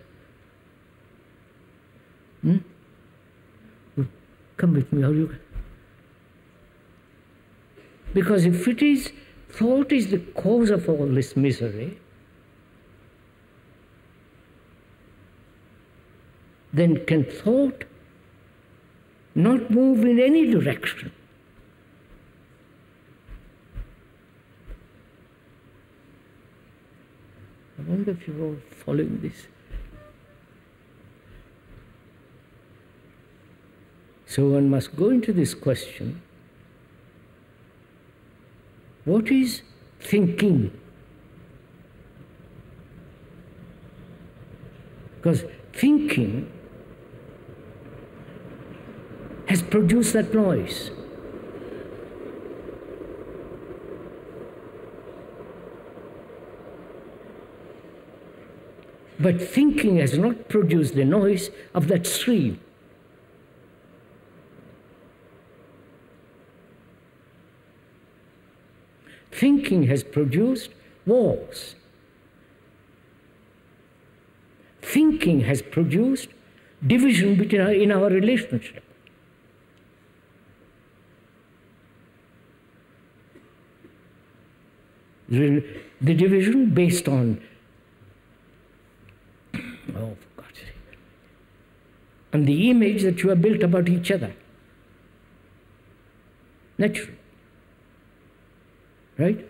Come with me, are you? Because if it is, thought is the cause of all this misery, then can thought not move in any direction? I wonder if you're all following this. So one must go into this question, what is thinking? Because thinking has produced that noise. But thinking has not produced the noise of that stream. Thinking has produced wars. Thinking has produced division between in our relationship. The division based on, oh, for God's sake, on the image that you have built about each other. Naturally. Right?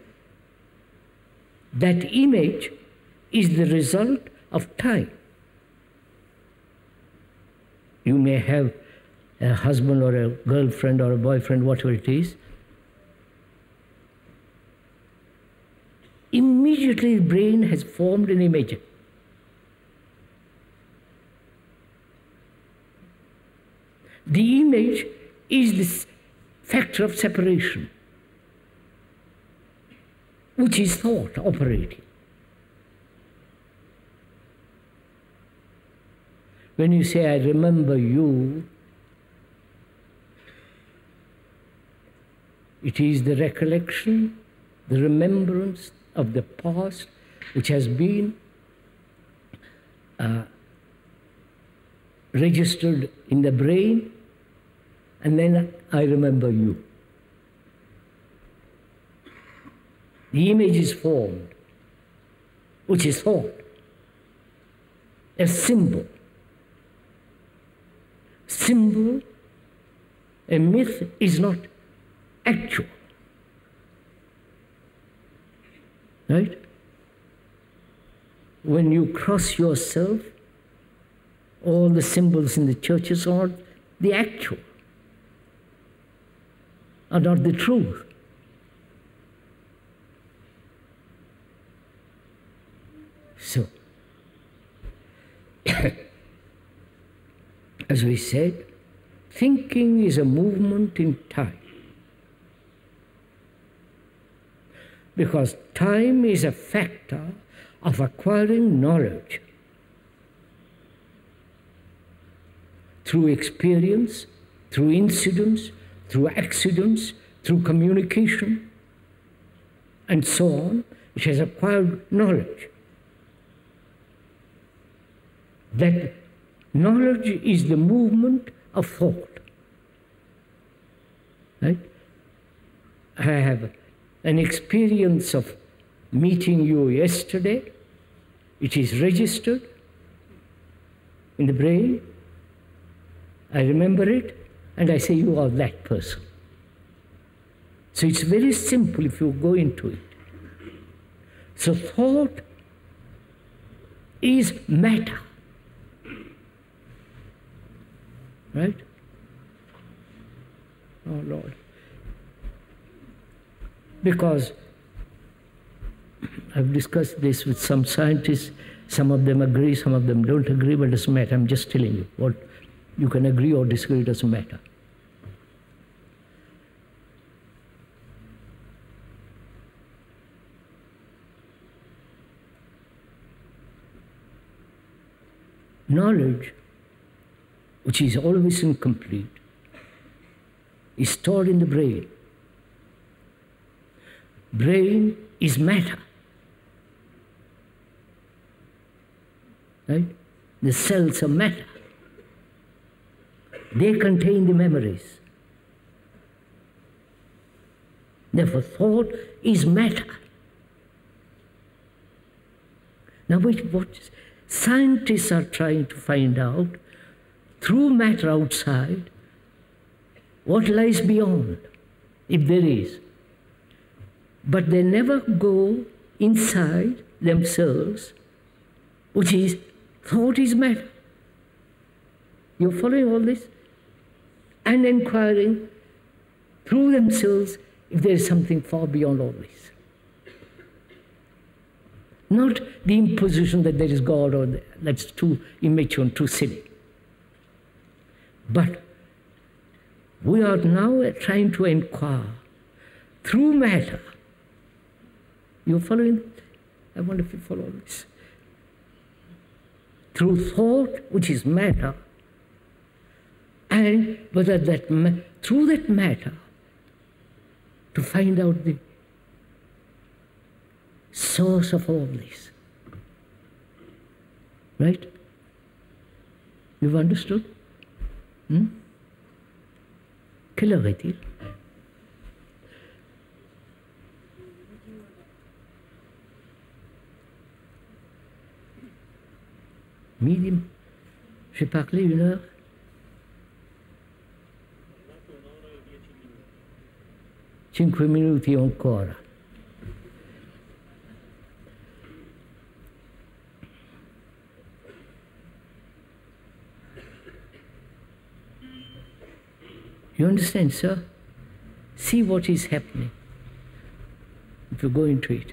That image is the result of time. You may have a husband or a girlfriend or a boyfriend, whatever it is. Immediately the brain has formed an image. The image is this factor of separation, which is thought operating. When you say, I remember you, it is the recollection, the remembrance of the past, which has been registered in the brain, and then I remember you. The image is formed, which is thought, a symbol. Symbol, a myth, is not actual. Right? When you cross yourself, all the symbols in the churches are the actual, are not the truth. So, as we said, Thinking is a movement in time, because time is a factor of acquiring knowledge through experience, through incidents, through accidents, through communication, and so on. It has acquired knowledge. That knowledge is the movement of thought. Right? I have an experience of meeting you yesterday. It is registered in the brain. I remember it, and I say, you are that person. So it's very simple if you go into it. So thought is matter, right? Oh Lord. Because I've discussed this with some scientists, some of them agree, some of them don't agree, but it doesn't matter. I'm just telling you what you can agree or disagree, it doesn't matter. Knowledge, which is always incomplete, is stored in the brain. Brain is matter. Right? The cells are matter. They contain the memories. Therefore, thought is matter. Now, what scientists are trying to find out, through matter outside, what lies beyond, if there is. But they never go inside themselves, which is, thought is matter. You're following all this? And inquiring through themselves if there is something far beyond all this. Not the imposition that there is God, or that's too immature and too silly. But we are now trying to inquire through matter. You're following? I wonder if you follow this. Through thought, which is matter, and whether that through that matter to find out the source of all this. Right? You've understood? Hmm? Quelle heure est-il? Midi. J'ai parlé 1 heure. Cinque minuti ancora. You understand, sir? See what is happening if you go into it.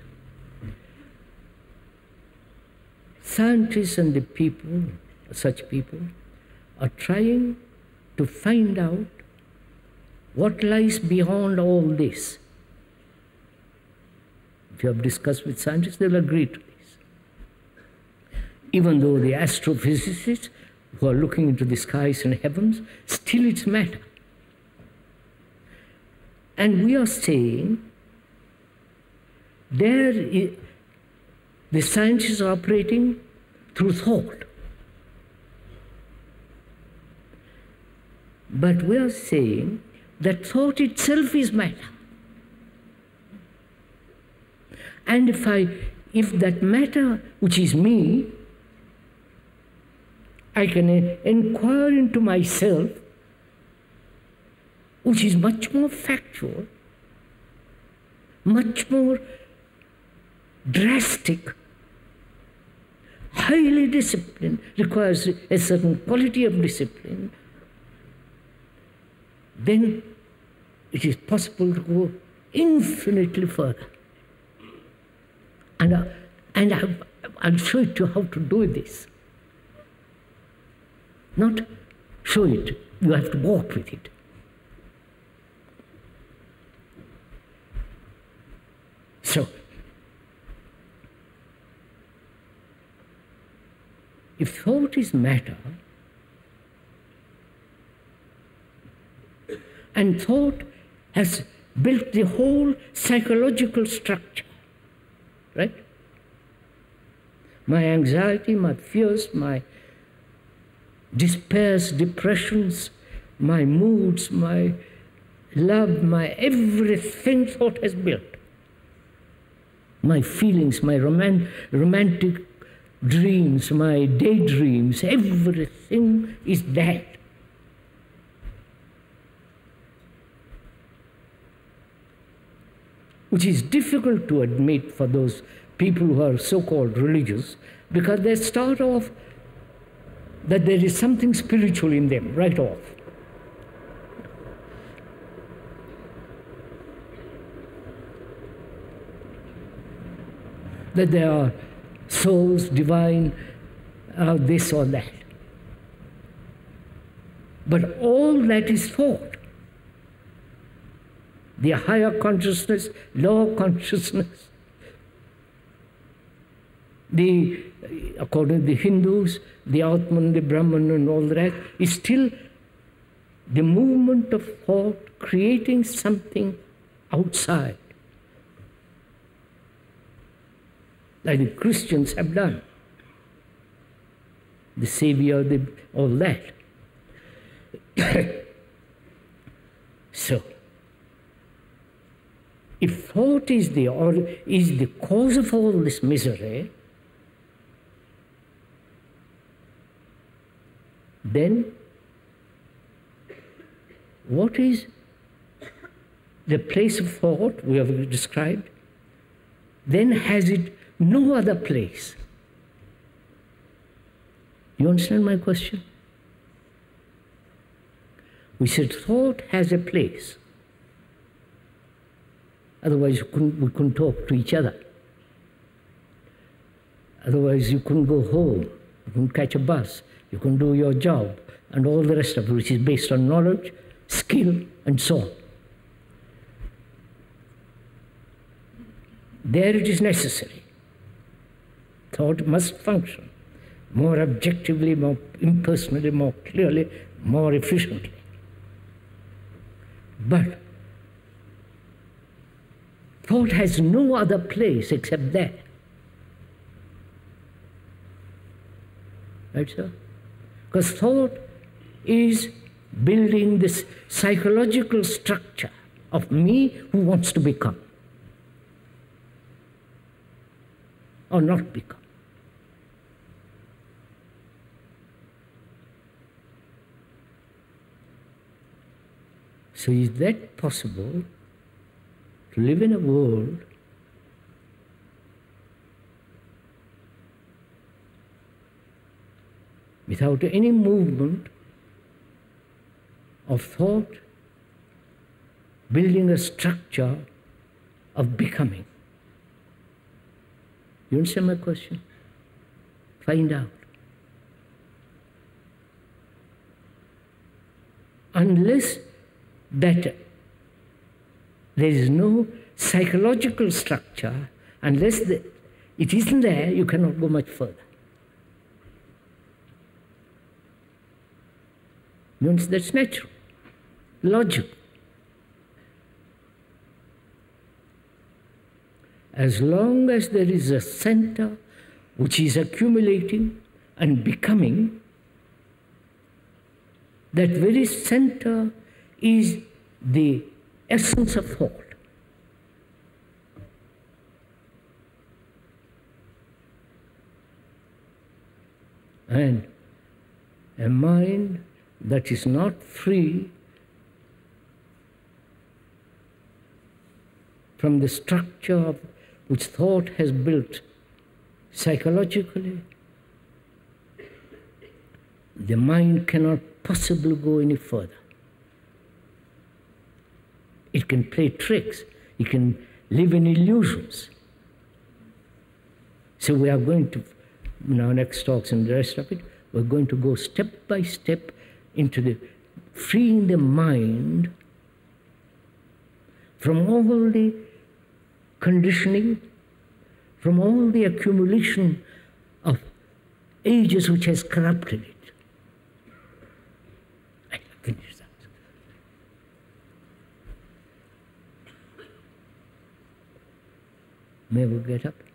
Scientists and the people, such people, are trying to find out what lies beyond all this. If you have discussed with scientists, they'll agree to this. Even though the astrophysicists who are looking into the skies and heavens, still it's matter. And we are saying there is, the scientists are operating through thought. But we are saying that thought itself is matter. And if that matter, which is me, I can inquire into myself, which is much more factual, much more drastic, highly disciplined, requires a certain quality of discipline, then it is possible to go infinitely further. And I'll show it to you how to do this. Not show it, You have to walk with it. So, if thought is matter, and thought has built the whole psychological structure, right? My anxiety, my fears, my despairs, depressions, my moods, my love, my everything thought has built. My feelings, my romantic dreams, my daydreams, everything is that. Which is difficult to admit for those people who are so-called religious, because they start off that there is something spiritual in them, right off. That they are souls, divine, this or that. But all that is thought. The higher consciousness, lower consciousness. According to the Hindus, the Atman, the Brahman and all that is still the movement of thought creating something outside, like the Christians have done, the Savior, all that. So, if thought is the cause of all this misery, then what is the place of thought we have described? Then has it no other place? You understand my question? We said thought has a place. Otherwise we couldn't talk to each other. Otherwise you couldn't go home, you couldn't catch a bus, you couldn't do your job, and all the rest of it, which is based on knowledge, skill, and so on. There it is necessary. Thought must function more objectively, more impersonally, more clearly, more efficiently. But thought has no other place except that. Right, sir? Because thought is building this psychological structure of me who wants to become or not become. So is that possible? To live in a world without any movement of thought, building a structure of becoming. You understand my question? Find out. Unless that there is no psychological structure, unless it isn't there, you cannot go much further. That's natural, logical. As long as there is a center which is accumulating and becoming, that very center is the essence of thought. And a mind that is not free from the structure of which thought has built psychologically, the mind cannot possibly go any further. It can play tricks, it can live in illusions. So we are going to, in our next talks and the rest of it, we're going to go step by step into the freeing the mind from all the conditioning, from all the accumulation of ages which has corrupted it. I have finished that. May we get up?